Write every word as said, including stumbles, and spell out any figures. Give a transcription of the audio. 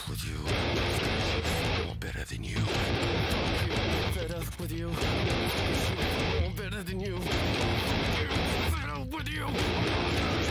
up with you. All better than you. Fed up with you. All better than you. Fed up with you.